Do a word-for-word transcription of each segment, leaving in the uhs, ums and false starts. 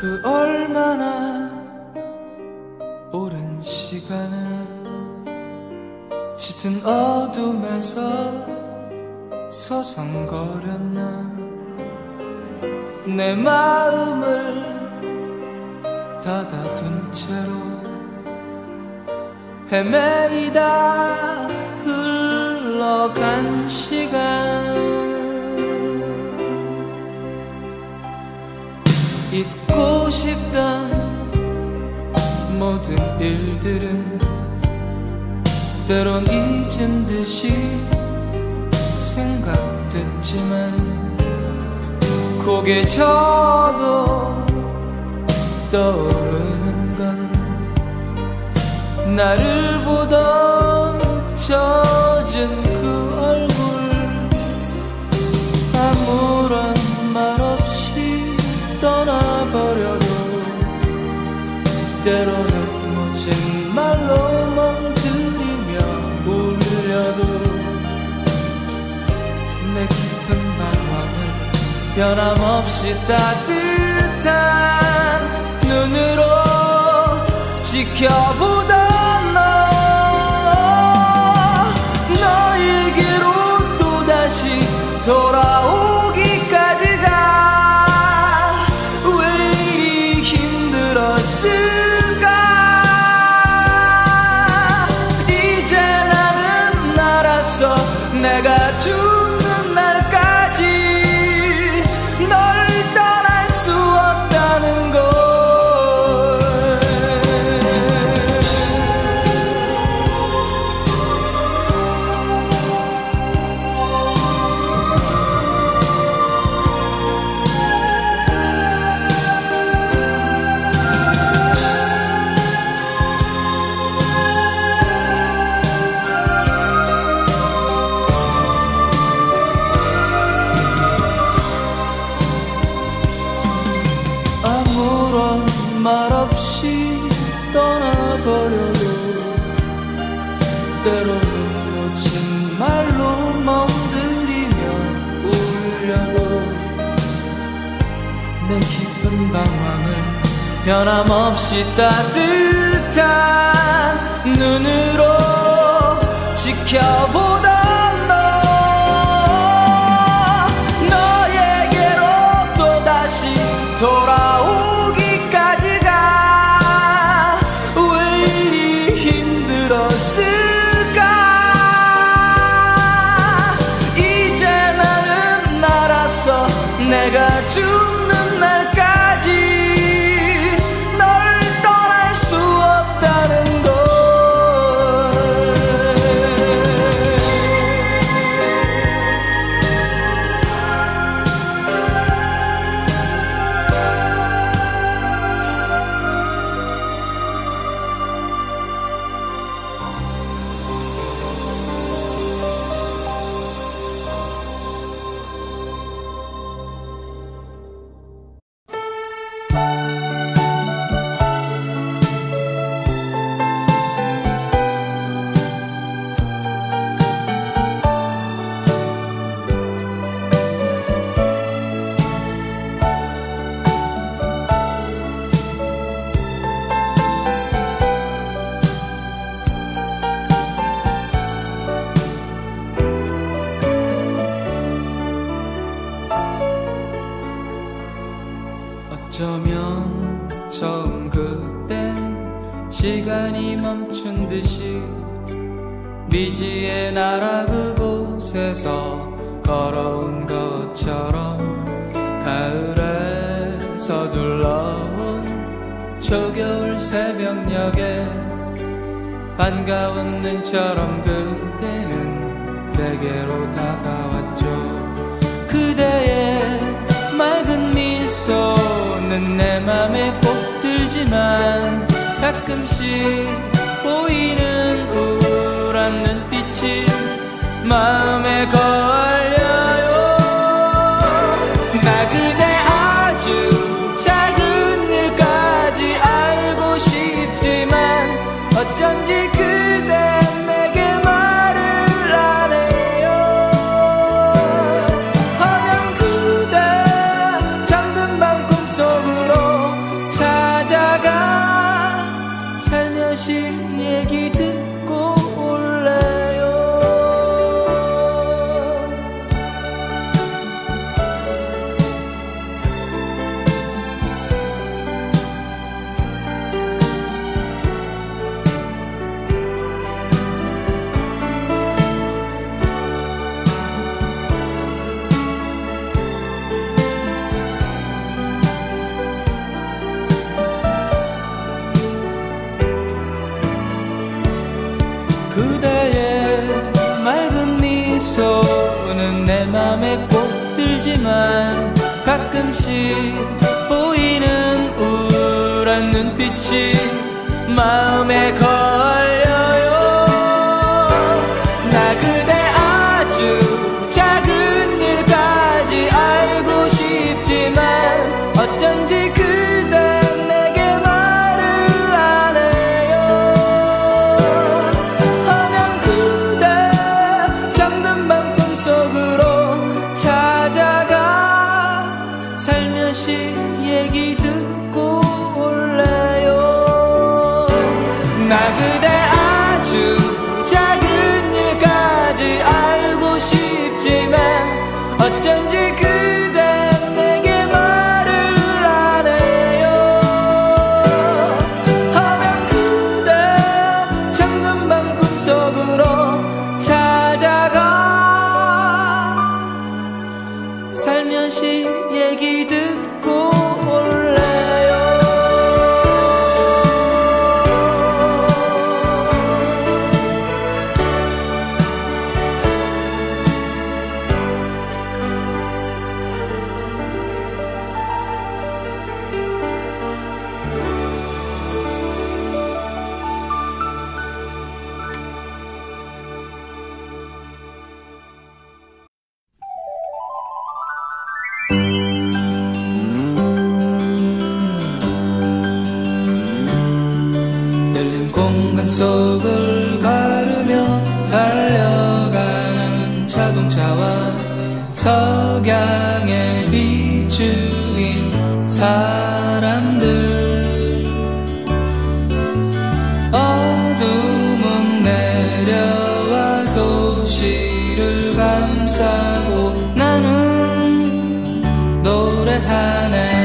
그 얼마나 오랜 시간을 짙은 어둠에서 서성거렸나. 내 마음을 닫아둔 채로 헤매이다 흘러간 시간. 잊고 싶던 모든 일들은 때론 잊은 듯이 생각됐지만 고개 쳐도 떠오르는 건 나를 보던 젖은 그 얼굴. 아무런 말 없이 떠나버려도 때로는 멋진 말로 멍들이며 울려도 내 깊은 방황은 변함없이 따뜻한 눈으로 지켜보다. 너 너에게로 또다시 돌아오 내가 죽는 날까지 널 떠날 수 없다는 걸. 말 없이 떠나버려도 때로는 멋진 말로 멍들이며 울려도 내 깊은 방황을 변함없이 따뜻한 눈으로 지켜보다. 너 너에게로 또다시 돌아오 내가 죽는 날까지 널 떠날 수 없다는 걸. 어쩌면 처음 그땐 시간이 멈춘 듯이 미지의 나라 그곳에서 걸어온 것처럼 가을에 서둘러온 초겨울 새벽녘에 반가운 눈처럼 그대는 내게로 다가왔죠. 그대의 맑은 미소 내 맘에 꼭 들지만 가끔씩 보이는 우울한 눈빛이 마음에 걸려요. 나 그대 아주 작은 일까지 알고 싶지만 어쩐지 그대 속으로 손은 내 맘에 꼭 들지만 가끔씩 보이는 우울한 눈빛이 마음에 걸려요. 나 그대 아주 작은 일까지 알고 싶지만 어쩐지 그댄 내게 말을 안 해요. 허면 그대 잠든 밤 꿈속으로 찾아가 살며시 얘기 듣고 올래요. 나 그대 아주 작은 일까지 알고 싶지만 어쩐지 그대 내게 말을 안 해요. 허면 그대 작은 밤 꿈속으로 찾아가 살며시 얘기 듣고 속을 가르며 달려가는 자동차와 석양의 비추인 사람들, 어둠은 내려와 도시를 감싸고 나는 노래하네.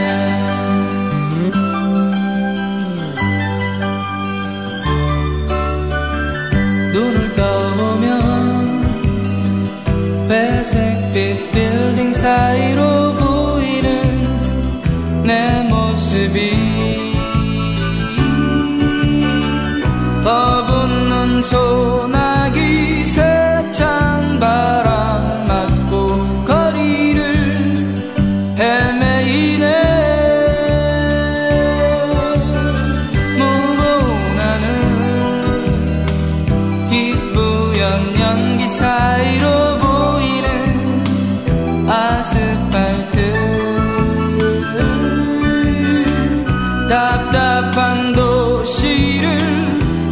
회색빛 빌딩 사이로 보이는 내 모습이 어붓는 소나기 세찬 바람 맞고 거리를 헤매이네. 무거운 하늘 희뿌연 연기 사이로 답답한 도시를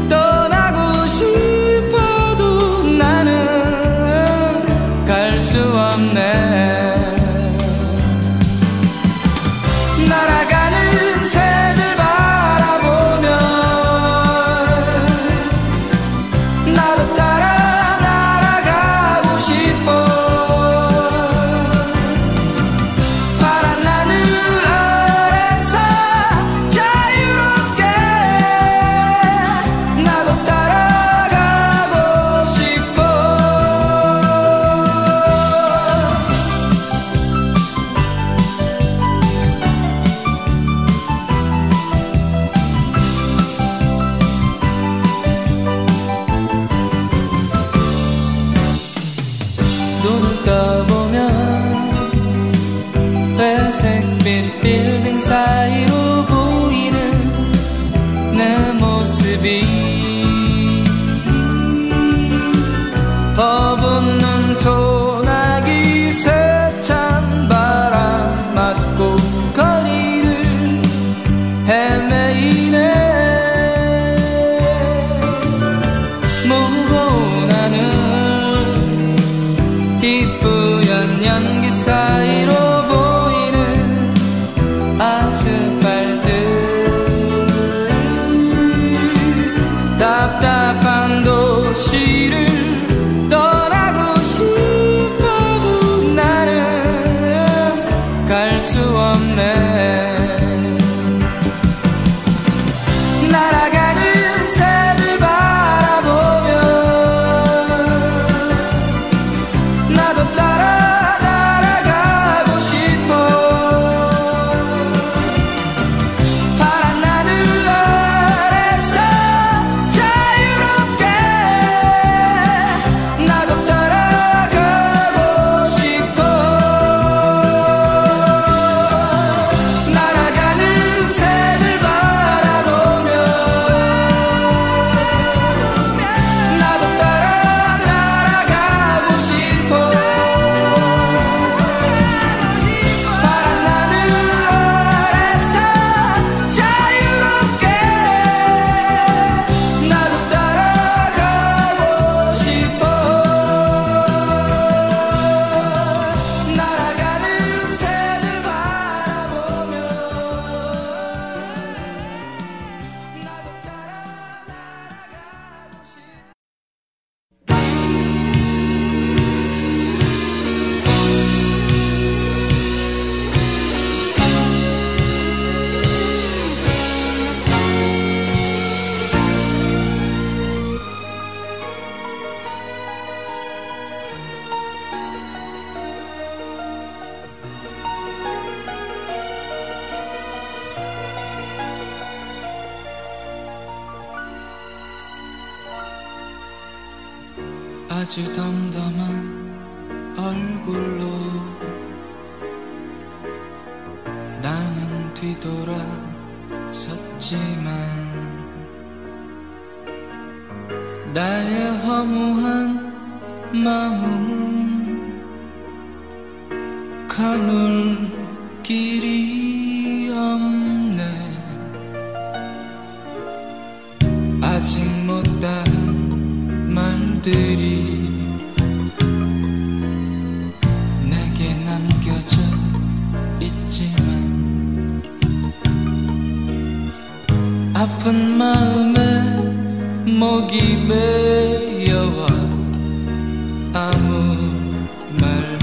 떠나고 싶어도 나는 갈 수 없네. 날아가는 새들 바라보며 나도 따라 날아가고 싶어. 회색빛 빌딩 사이로 보이는 내 모습이 어붓는 소나기 세찬 바람 맞고 거리를 헤매이네. 무거운 하늘 희뿌연 연기 사이로 아스팔트 아주 덤덤한 얼굴로 나는 뒤돌아섰지만 나의 허무한 마음은 가눌 길이 없네. 아직 못다 들이 내게 남겨져 있지만 아픈 마음에 목이 메여와 아무 말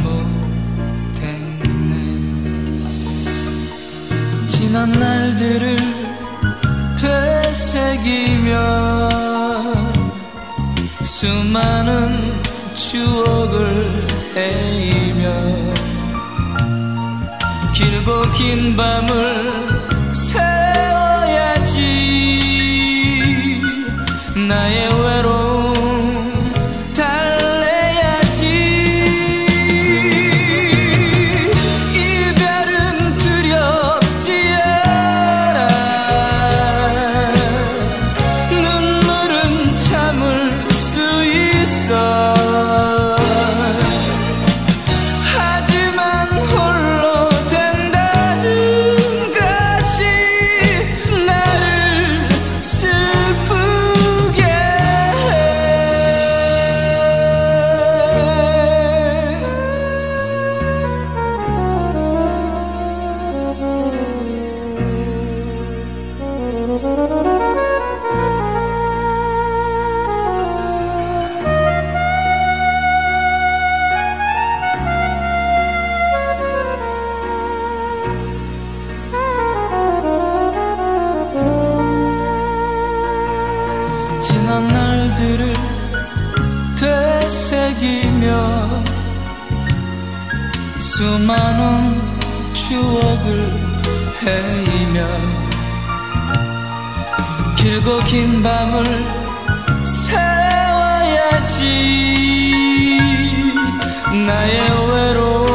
못했네. 지난 날들을 되새기며 수많은 추억을 헤이며 길고 긴 밤을 새워야지. 나의 외로움 달래야지. 이별은 두렵지 않아. 눈물은 참을 하지만 홀로 된다는 것이 나를 슬프게 해. 지난 날들을 되새기며 수많은 추억을 헤이며 길고 긴 밤을 새워야지. 나의 외로움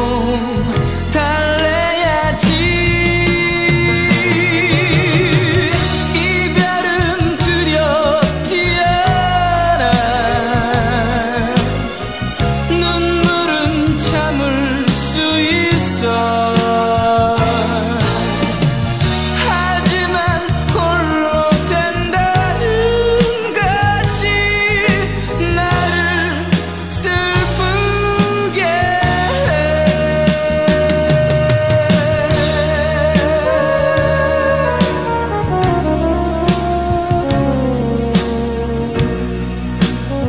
하지만 홀로 된다는 것이 나를 슬프게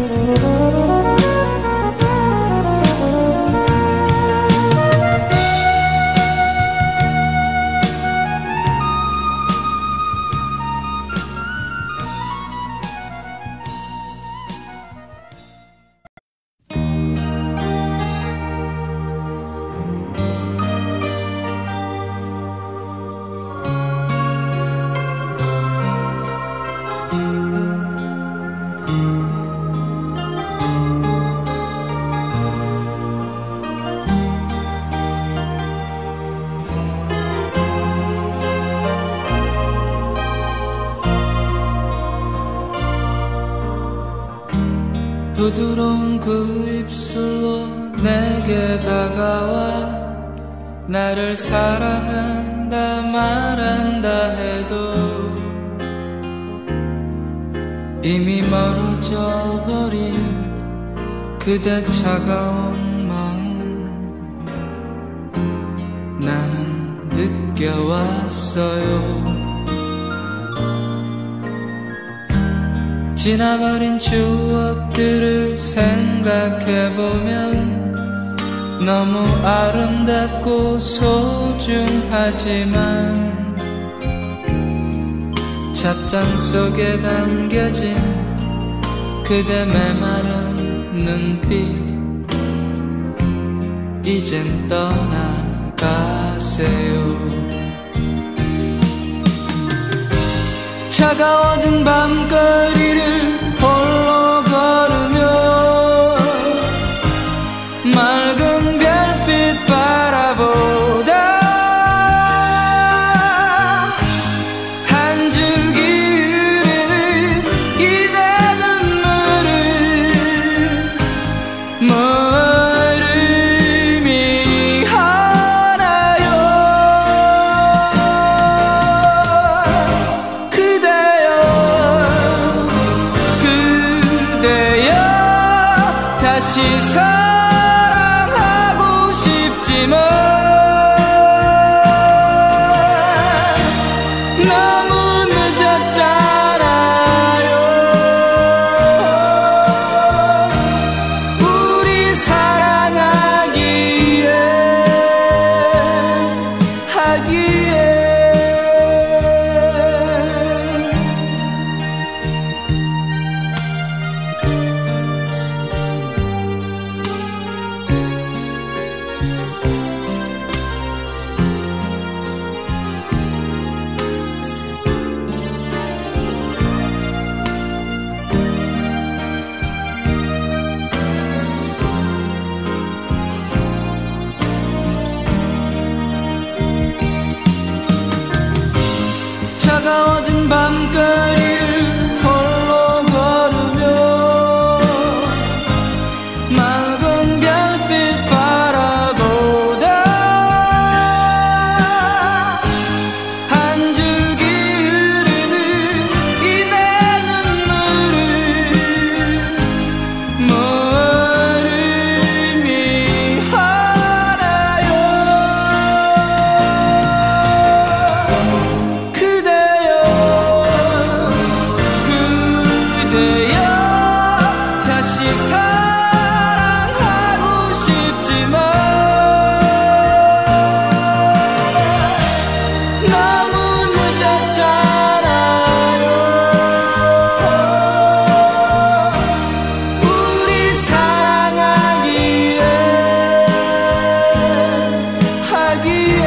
해. 부드러운 그 입술로 내게 다가와 나를 사랑한다 말한다 해도 이미 멀어져 버린 그대 차가운 마음 나는 느껴왔어요. 지나버린 추억들을 생각해보면 너무 아름답고 소중하지만 찻잔 속에 담겨진 그대 메마른 눈빛 이젠 떠나가세요. 차가워진 밤거리를 홀로 걸으며 다시 사랑하고 싶지만 너무 늦었잖아요. 우리 사랑하기에 하기에 차가워진 밤거리를 홀로 걸으며 맑은 별빛 바라보다 한 줄기 흐르는 이내 눈물을 뭘 의미하나요. 그대 사랑하고 싶지만 너무 늦었잖아요. 우리 사랑하기에 하기에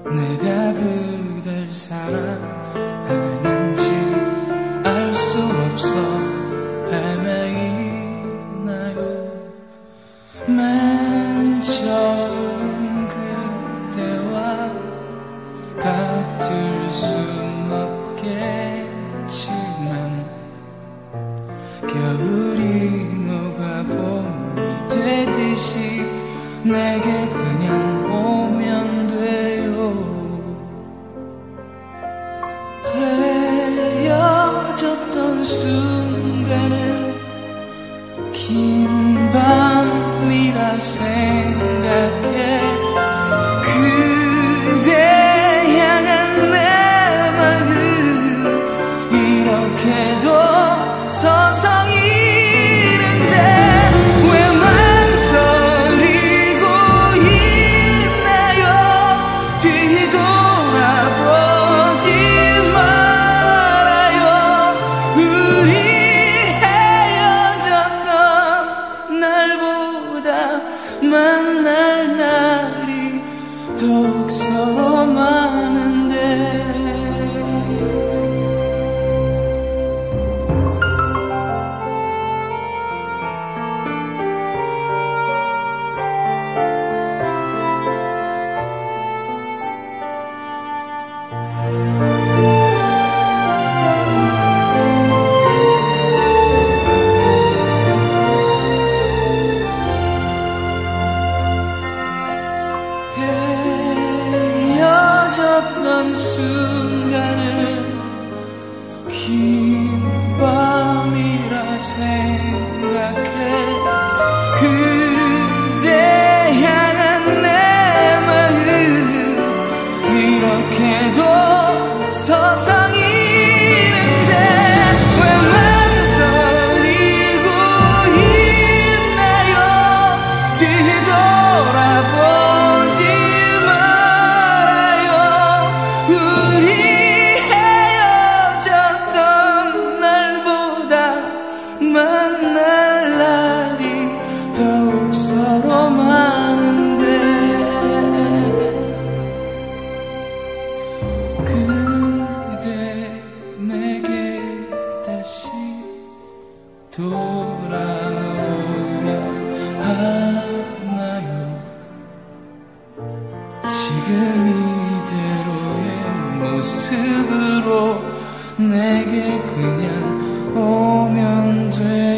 내가 그댈 사랑하는지 알 수 없어 헤매이나요. 맨 처음 그대와 같을 순 없겠지만 겨울이 녹아 봄이 되듯이 내게 그냥 오면 돼. 헤어졌던 순간은 긴 밤이라 생각해. 그대 향한 내 마음 이렇게도 서성이는데 왜 망설이고 있나요. 뒤돌아보 만날 날이 더욱 서로 많은데 헤어졌던 순간을 긴 밤이라 생각해. 그대 향한 내 마음 이렇게도 서성이는데 왜 망설이고 있나요. 뒤돌아 다시 돌아오려 하나요? 지금 이대로의 모습으로 내게 그냥 오면 돼요.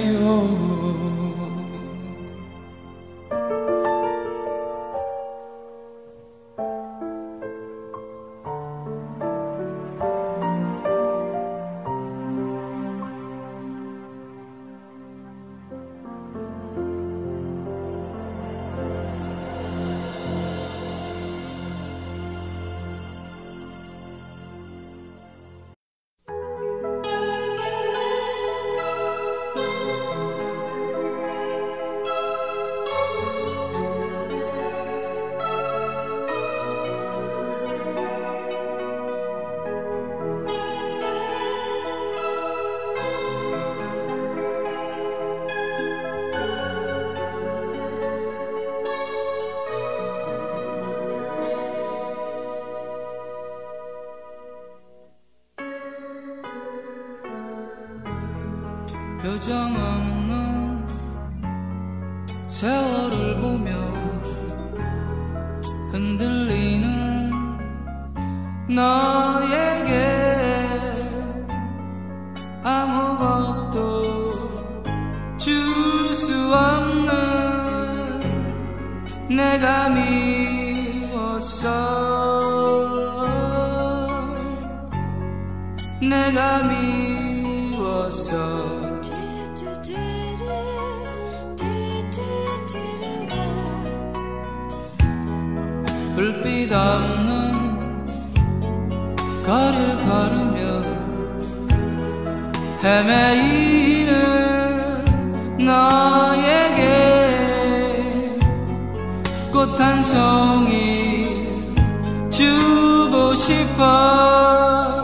표정 없는 세월을 보며 흔들리는 너에게 아무것도 줄 수 없는 내가 미웠어. 내가 미웠어. 불빛 없는 거리를 걸으며 헤매이는 너에게 꽃 한 송이 주고 싶어.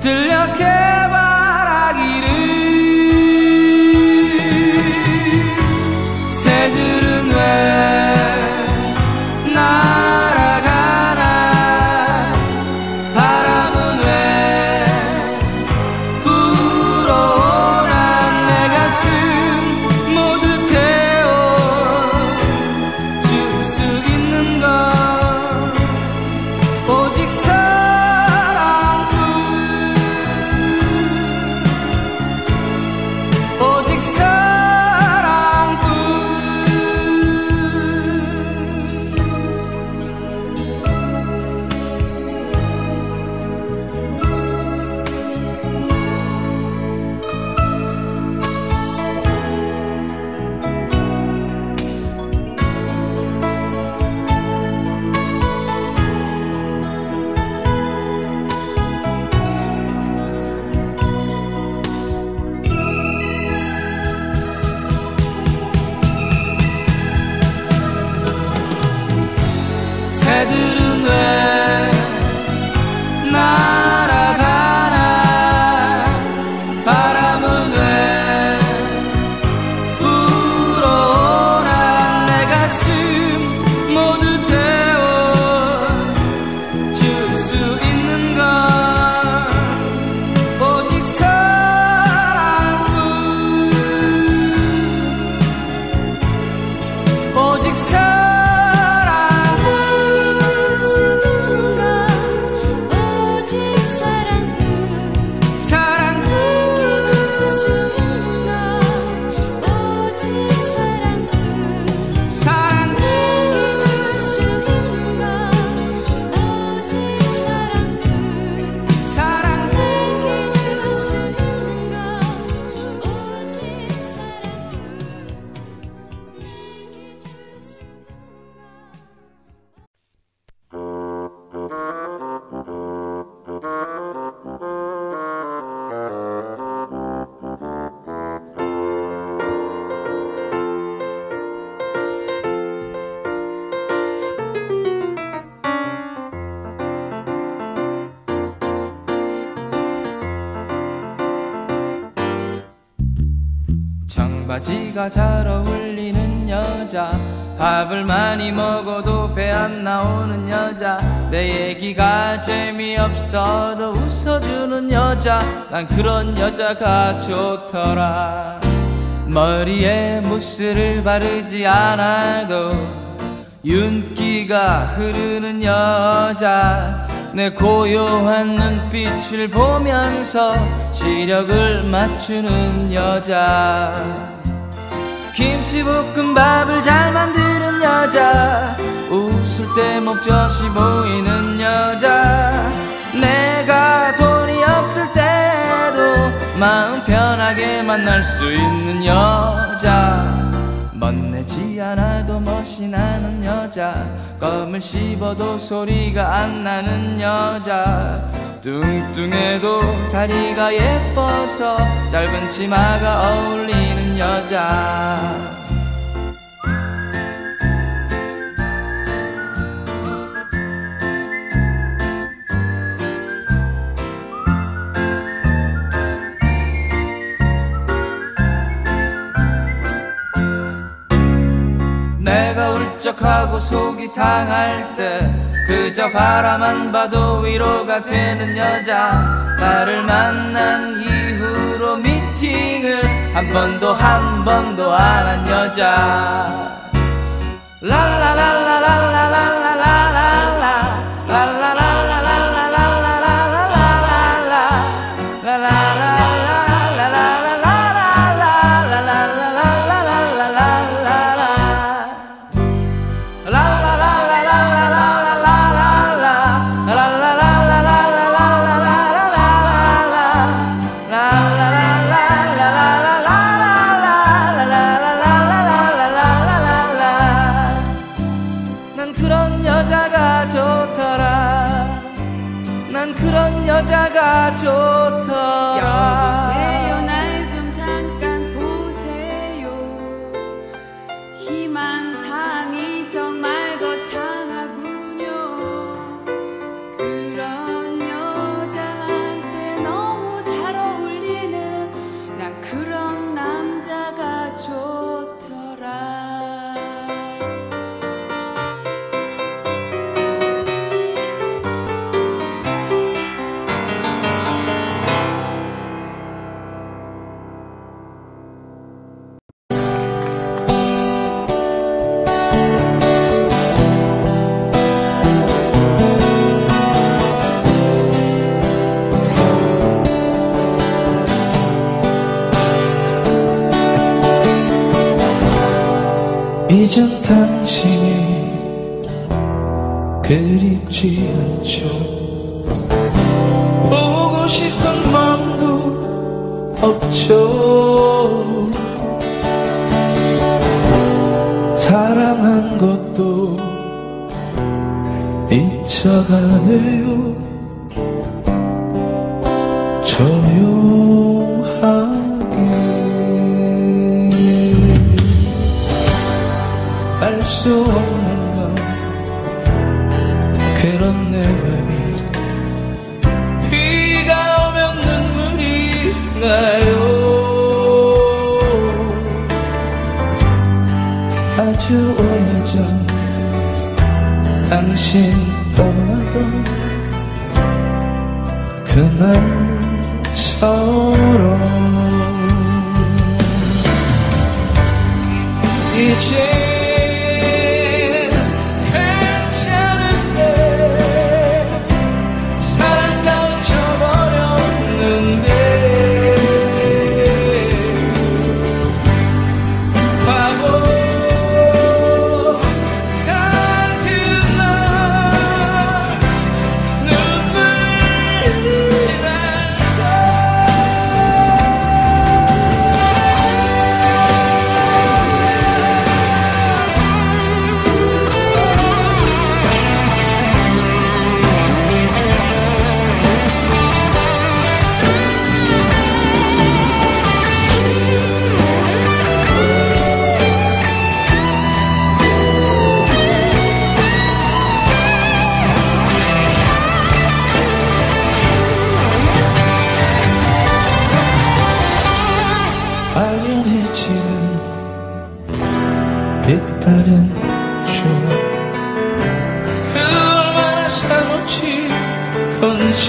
들녘의 바라기를 새들은 왜 나 새들은 왜 날아가나? 바람은 왜 불어오나? 내 가슴 모두 태워줄 수 있는 건 오직 사랑뿐. 오직 사랑. 장바지가 잘 어울리는 여자, 밥을 많이 먹어도 배 안 나오는 여자, 내 얘기가 재미없어도 웃어주는 여자, 난 그런 여자가 좋더라. 머리에 무스를 바르지 않아도 윤기가 흐르는 여자, 내 고요한 눈빛을 보면서 시력을 맞추는 여자, 김치볶음밥을 잘 만드는 여자, 웃을 때 목젖이 보이는 여자, 내가 돈이 없을 때도 마음 편하게 만날 수 있는 여자, 멋내지 않아도 멋이 나는 여자, 껌을 씹어도 소리가 안 나는 여자, 뚱뚱해도 다리가 예뻐서 짧은 치마가 어울리는 여자. 내가 울적하고 속이 상할 때 그저 바라만 봐도 위로가 되는 여자, 나를 만난 이후로 미팅을 한 번도 한 번도 안 한 여자. 난 그런 여자가 좋더라. 여보세요, 날 좀 잠깐 보세요. 희망상이 정말 거창하군요. 그런 여자한테 너무 잘 어울리는 난 그런 남자가 좋더라. 이젠 당신이 그립지 않죠. 보고 싶은 마음도 없죠. 사랑한 것도 잊혀가네요. 조용한 알 수 없는 건 그런 내 맘이 비가 오면 눈물이 나요. 아주 오래전 당신 떠나던 그날처럼 이제 빛바른 주말 그 얼마나 사무칠 건지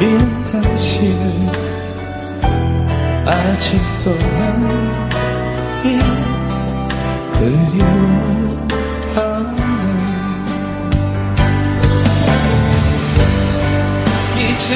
미운 당신은 아직도 난 그리워하네. 이제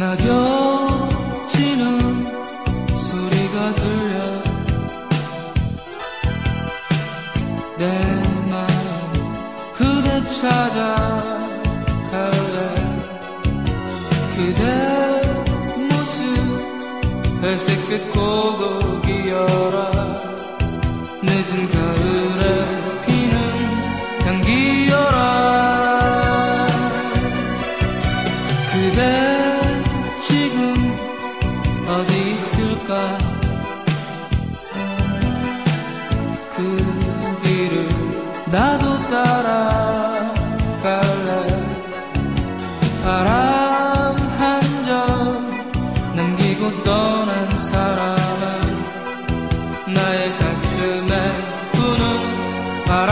낙엽지는 소리가 들려 내 맘 그대 찾아가래. 그대 모습 회색빛 고독이여라. 늦은 가을에 피는 향기여라. 그대 어디 있을까? 그 길을 나도 따라갈래. 바람 한 점 남기고 떠난 사람은 나의 가슴에 부는 바람.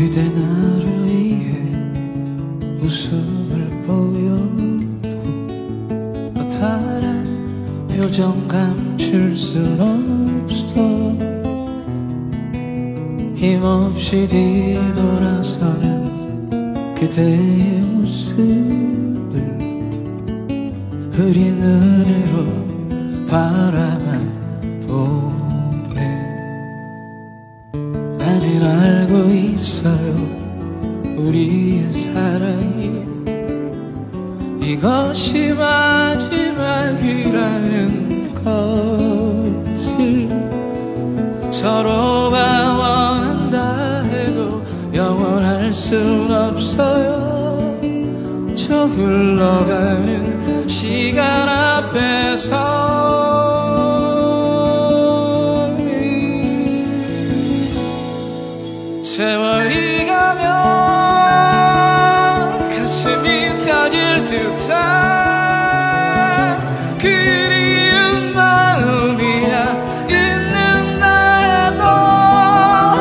그대 나를 위해 웃음을 보여도 허탈한 표정 감출 순 없어. 힘없이 뒤돌아서는 그대의 모습을 흐린 눈으로 바라만 보고 나는 알고 있어요 우리의 사랑이 이것이 마지막이라는 것을. 서로가 원한다 해도 영원할 순 없어요. 저 흘러가는 시간 앞에서 세월이 가면 가슴이 터질 듯한 그리운 마음이야. 있는다 해도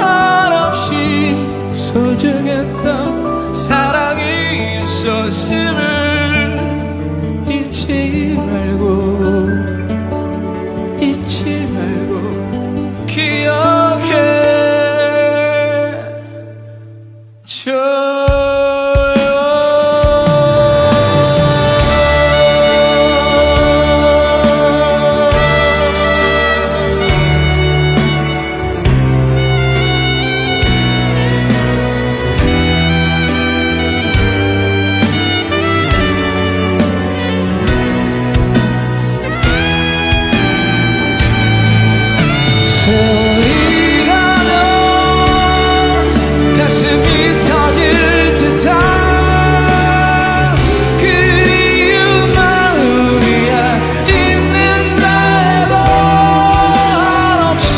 한없이 소중했던 사랑이 있었음을 잊지 말고 소리가면 가슴이 터질 듯한 그리운 마음이야. 있는다 해도 한없이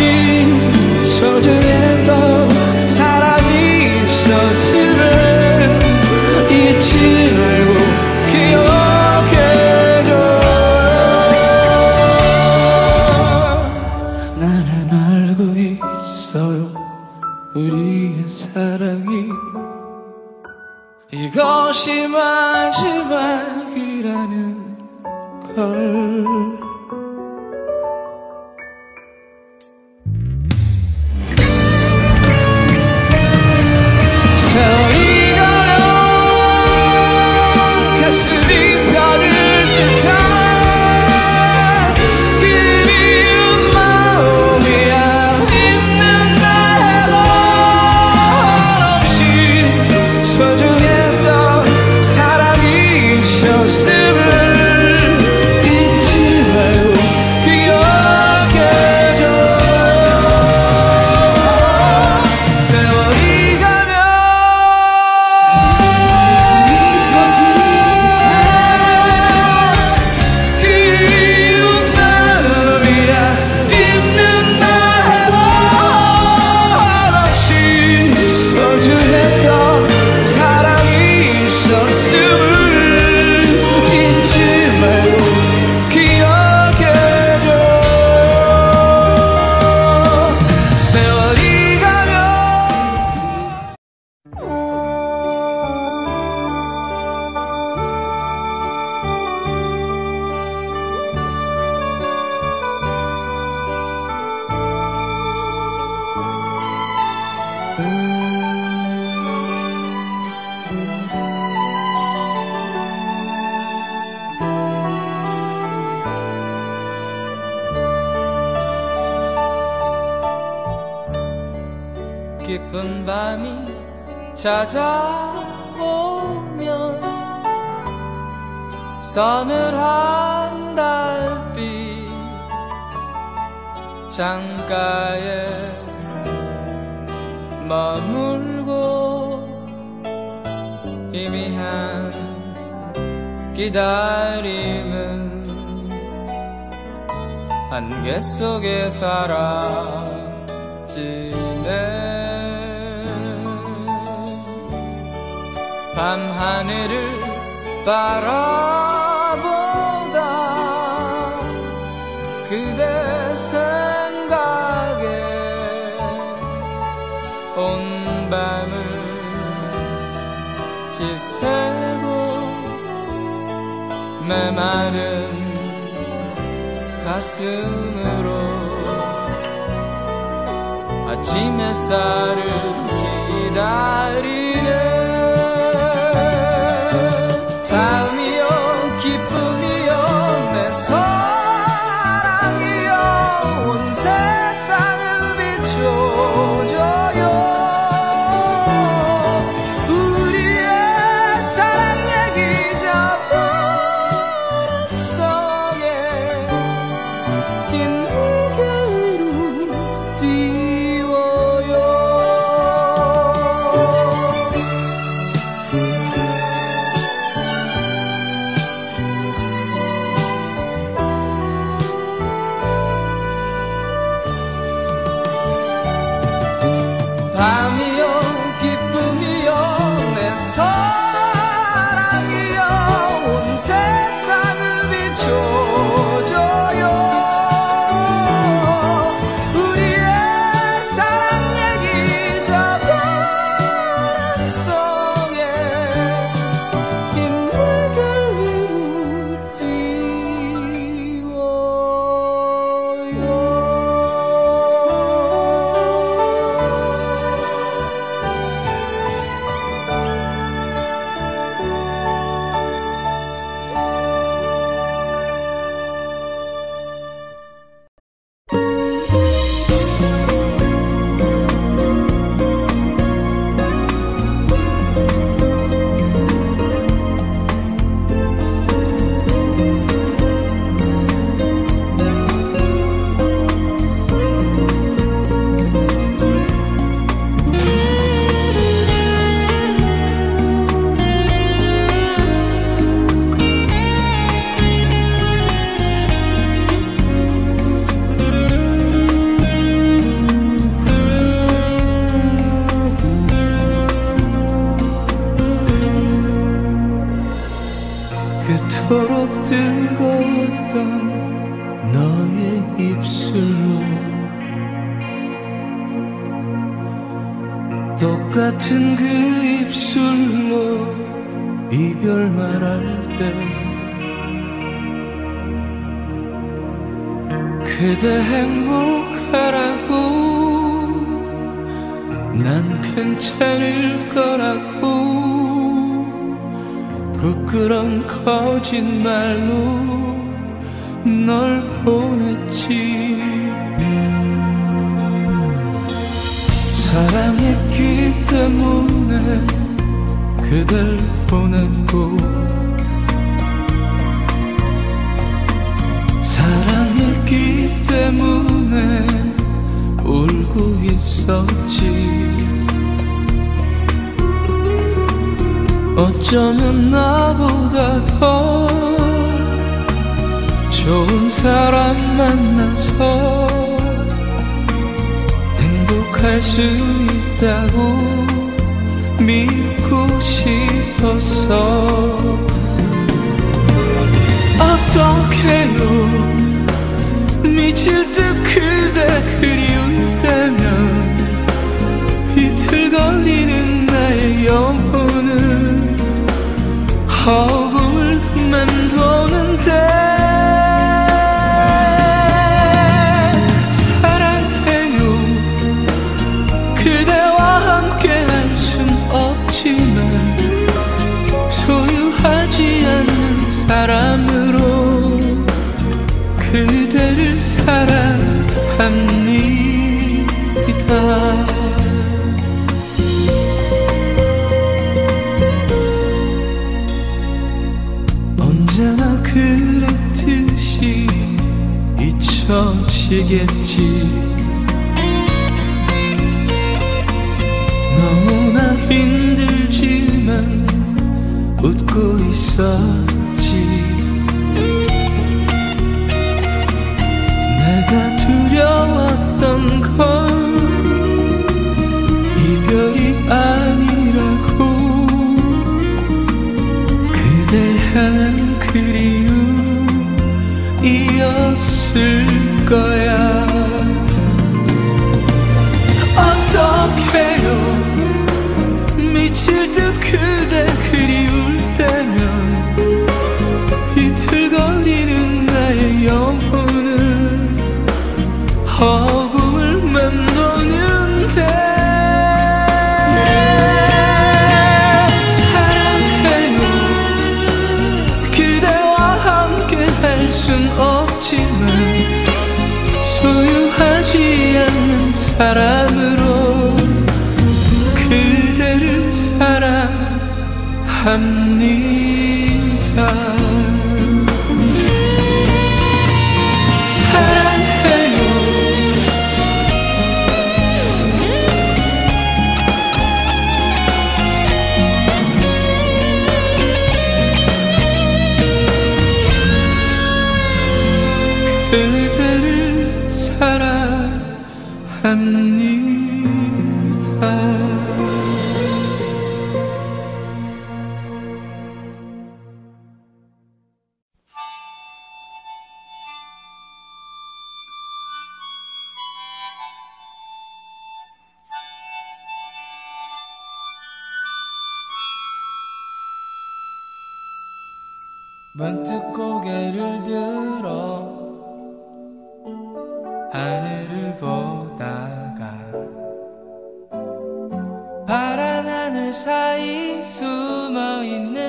소중했던 사람이 있었음을 잊지 말고 기억해줘. 나는 알고 있어요, 우리의 사랑이 이것이 마지막이라는 걸. 깊은 밤이 찾아오면 서늘한 달빛 창가에 머물고 희미한 기다림은 안개 속에 사라지네. 밤하늘을 바라보다 그대 생각에 온 밤을 지새고 메마른 가슴으로 아침 햇살을 기다리네. 사랑이여 온 세상을 비춰줘요. 너의 입술로, 똑같은 그 입술로 이별 말할 때 그대 행복하라고, 난 괜찮을 거라고 부끄러운 거짓말로 널 보냈지. 사랑했기 때문에 그댈 보냈고, 사랑했기 때문에 울고 있었지. 어쩌면 나보다 더 좋은 사람 만나서 행복할 수 있다고 믿고 싶었어. 어떡해요, 미칠 듯 그대 그리울 때면 이틀 걸리는 나의 영혼은 허공을 맴도는데, 사람으로 그대를 사랑합니다. 언제나 그랬듯이 잊혀지겠지. 너무나 힘들지만 웃고 있어. 내가 두려웠던 건 이별이 아니라고, 그댈 향한 그리움이었을 거야. 어떡해요, 미칠 듯 그대 그리울 때면 이틀거리는 나의 영혼은 허공을 맴도는데, 사랑해요, 그대와 함께 할 순 없지만 소유하지 않는 사람으로 그대를 사랑합니다. 그대를 사랑합니다. 번뜩 고개를 들어 하늘을 보다가 파란 하늘 사이 숨어있는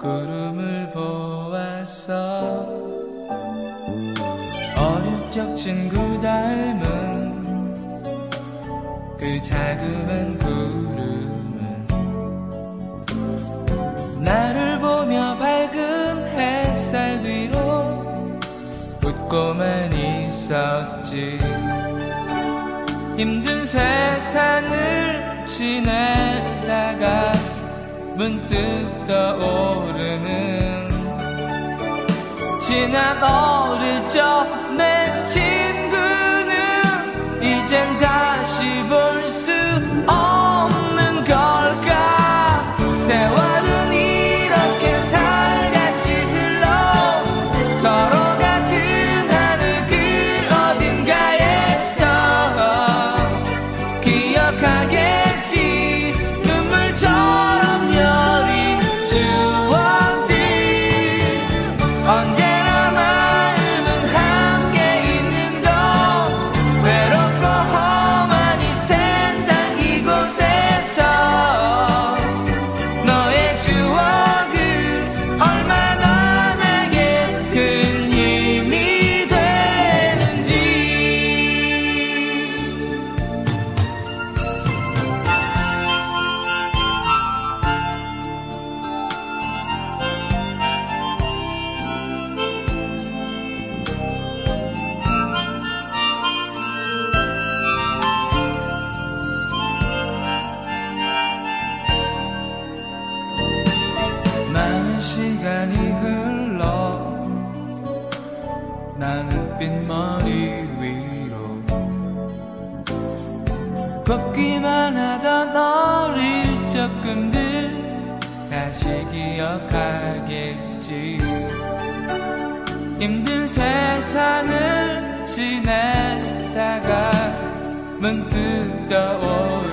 구름을 보았어. 어릴 적 친구 닮은 그 자그만 구름은 나를 보며 밝은 햇살 뒤로 웃고만 있었지. 힘든 세상을 지내다가 문득 떠오르는 지난 어릴 적 내 친구는 이젠 다시 볼 수 없는 걸까. 세월은 이렇게 살같이 흘러 서로 같은 한 햇빛 머리 위로 걷기만 하던 어릴 적금들 다시 기억하겠지. 힘든 세상을 지냈다가 문득 떠오르